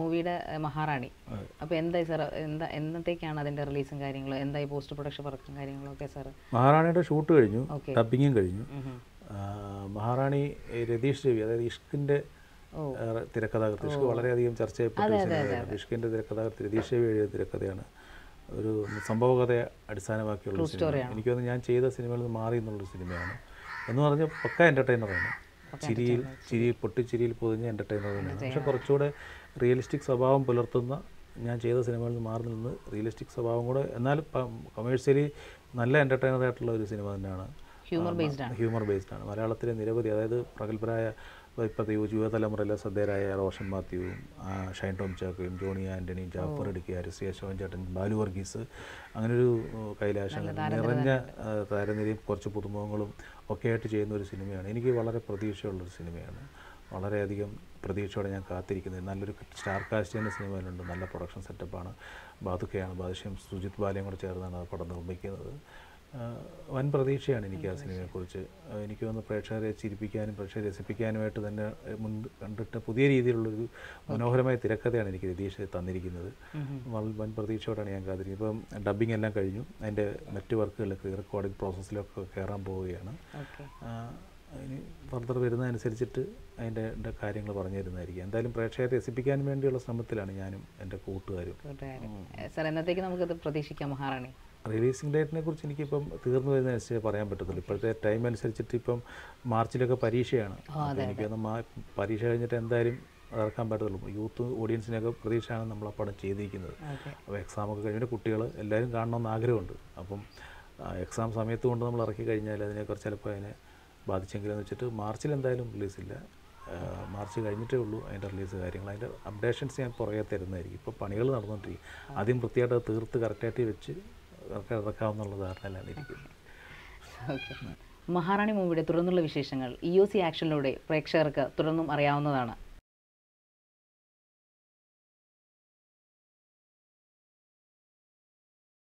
മൂവിയുടെ മഹാറാണി. അപ്പോൾ എന്തായി സാർ, എന്നത്തേക്കാണ് അതിൻ്റെ റിലീസും കാര്യങ്ങളും, എന്തായി പോസ്റ്റ് പ്രൊഡക്ഷൻ വർക്കും കാര്യങ്ങളും ഒക്കെ സാർ? മഹാറാണിയുടെ ഷൂട്ട് കഴിഞ്ഞു, ഡബിങ്ങും കഴിഞ്ഞു. മഹാറാണി രതീഷ് രവി, അതായത് ഇഷ്കിൻ്റെ തിരക്കഥാകൃത്ത്, ഇഷ്ക് വളരെയധികം ചർച്ചയായി. ഇഷ്കിൻ്റെ തിരക്കഥാകൃത്ത് രതീഷ് രവി എഴുതിയ തിരക്കഥയാണ്. ഒരു സംഭവകഥയെ അടിസ്ഥാനമാക്കിയുള്ള സിനിമയാണ്. എനിക്ക് തോന്നുന്നു ഞാൻ ചെയ്ത സിനിമയിൽ നിന്ന് മാറി എന്നുള്ളൊരു സിനിമയാണ്. എന്ന് പറഞ്ഞാൽ പക്ക എൻ്റർടൈനറാണ്. പൊട്ടിച്ചിരിയിൽ പൊതിഞ്ഞ എൻ്റർടൈനർ തന്നെയാണ്. പക്ഷെ കുറച്ചുകൂടെ റിയലിസ്റ്റിക് സ്വഭാവം പുലർത്തുന്ന, ഞാൻ ചെയ്ത സിനിമകളിൽ നിന്ന് മാറി നിന്ന് റിയലിസ്റ്റിക് സ്വഭാവം കൂടെ, എന്നാലും കമേഴ്ഷ്യലി നല്ല എൻ്റർടൈനറായിട്ടുള്ള ഒരു സിനിമ തന്നെയാണ് Humor based. Humor based. Malayalatile niravadhi adayathu pragalbharaya ippathe yuvathalamurayile sadhyaraya Roshan Mathew, Shine Tom Chakuyum, Johnny Anthony, Jafar Idiki, Harris Yashovan Chattan, Balu Varghese അങ്ങനെ ഒരു കൈലാശം നിറഞ്ഞ താരനിരയും കുറച്ച് പുതുമുഖങ്ങളും ഒക്കെ ആയിട്ട് ചെയ്യുന്ന ഒരു സിനിമയാണ്. എനിക്ക് വളരെ പ്രതീക്ഷയുള്ള ഒരു സിനിമയാണ്. വളരെയധികം പ്രതീക്ഷയോടെ ഞാൻ കാത്തിരിക്കുന്നു. നല്ലൊരു സ്റ്റാർ കാസ്റ്റ് ചെയ്യുന്ന സിനിമയിലുണ്ട്. നല്ല പ്രൊഡക്ഷൻ സെറ്റപ്പാണ്. ബാധുക്കയാണ് ബാദുഷ്യം സുജിത് ബാലയും കൂടെ ചേർന്നാണ് പടം നിർമ്മിക്കുന്നത്. വൻ പ്രതീക്ഷയാണ് എനിക്ക് ആ സിനിമയെക്കുറിച്ച്. എനിക്ക് വന്ന് പ്രേക്ഷകരെ ചിരിപ്പിക്കാനും പ്രേക്ഷകരെ രസിപ്പിക്കാനുമായിട്ട് തന്നെ മുൻ കണ്ടിട്ട് പുതിയ രീതിയിലുള്ളൊരു മനോഹരമായ തിരക്കഥയാണ് എനിക്ക് രതീഷ് തന്നിരിക്കുന്നത്. വൻ പ്രതീക്ഷയോടാണ് ഞാൻ കാത്തിരിക്കുന്നത്. ഇപ്പം ഡബ്ബിംഗ് എല്ലാം കഴിഞ്ഞു. അതിൻ്റെ മറ്റ് വർക്കുകളിലൊക്കെ റെക്കോർഡിംഗ് പ്രോസസ്സിലൊക്കെ കയറാൻ പോവുകയാണ്. അതിന് ഫർദർ വരുന്നതനുസരിച്ചിട്ട് അതിൻ്റെ കാര്യങ്ങൾ പറഞ്ഞു തരുന്നതായിരിക്കും. എന്തായാലും പ്രേക്ഷകരെ രസിപ്പിക്കാൻ വേണ്ടിയുള്ള ശ്രമത്തിലാണ് ഞാനും എൻ്റെ കൂട്ടുകാരും. സാർ എന്നത്തേക്ക് നമുക്കത് പ്രതീക്ഷിക്കാം മഹാറാണി? റിലീസിംഗ് ഡേറ്റിനെ കുറിച്ച് എനിക്കിപ്പം തീർന്നു വരുന്നതനുസരിച്ച് പറയാൻ പറ്റത്തുള്ളൂ. ഇപ്പോഴത്തെ ടൈം അനുസരിച്ചിട്ട് ഇപ്പം മാർച്ചിലൊക്കെ പരീക്ഷയാണ്. എനിക്കൊന്ന് പരീക്ഷ കഴിഞ്ഞിട്ട് എന്തായാലും ഇറക്കാൻ പറ്റത്തുള്ളൂ. യൂത്ത് ഓഡിയൻസിനൊക്കെ പ്രതീക്ഷയാണ് നമ്മൾ ആ പടം ചെയ്തിരിക്കുന്നത്. അപ്പോൾ എക്സാമൊക്കെ കഴിഞ്ഞിട്ട് കുട്ടികൾ എല്ലാവരും കാണണമെന്ന് ആഗ്രഹമുണ്ട്. അപ്പം എക്സാം സമയത്ത് കൊണ്ട് നമ്മൾ ഇറക്കി കഴിഞ്ഞാൽ അതിനെക്കുറിച്ച് ചിലപ്പോൾ അതിനെ ബാധിച്ചെങ്കിലെന്ന് വെച്ചിട്ട് മാർച്ചിൽ എന്തായാലും റിലീസില്ല. മാർച്ച് കഴിഞ്ഞിട്ടേ ഉള്ളൂ അതിൻ്റെ റിലീസ് കാര്യങ്ങൾ. അതിൻ്റെ അപ്ഡേഷൻസ് ഞാൻ പുറകെ തരുന്നതായിരിക്കും. ഇപ്പോൾ പണികൾ നടന്നുകൊണ്ടിരിക്കും. ആദ്യം വൃത്തിയായിട്ട് തീർത്ത് കറക്റ്റായിട്ട് വെച്ച് ഇറക്കാവുന്നുള്ള ധാരണയിലാണ് ഇരിക്കുന്നത്. മഹാറാണി മൂവിയുടെ തുടർന്നുള്ള വിശേഷങ്ങൾ EOC ആക്ഷനിലൂടെ പ്രേക്ഷകർക്ക് തുടർന്നും അറിയാവുന്നതാണ്.